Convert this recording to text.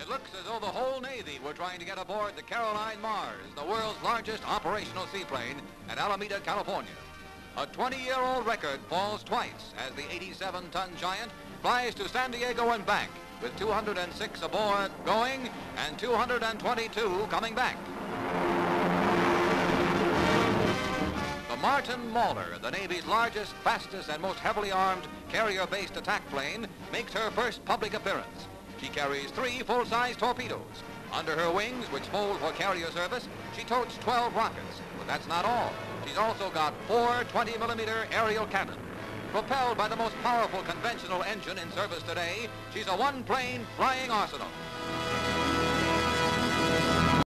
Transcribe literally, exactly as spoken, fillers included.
It looks as though the whole Navy were trying to get aboard the Caroline Mars, the world's largest operational seaplane at Alameda, California. A twenty-year-old record falls twice as the eighty-seven ton giant flies to San Diego and back, with two hundred six aboard going and two hundred twenty-two coming back. The Martin Mauler, the Navy's largest, fastest, and most heavily armed carrier-based attack plane, makes her first public appearance. She carries three full-size torpedoes. Under her wings, which fold for carrier service, she totes twelve rockets. But that's not all. She's also got four twenty millimeter aerial cannons. Propelled by the most powerful conventional engine in service today, she's a one-plane flying arsenal.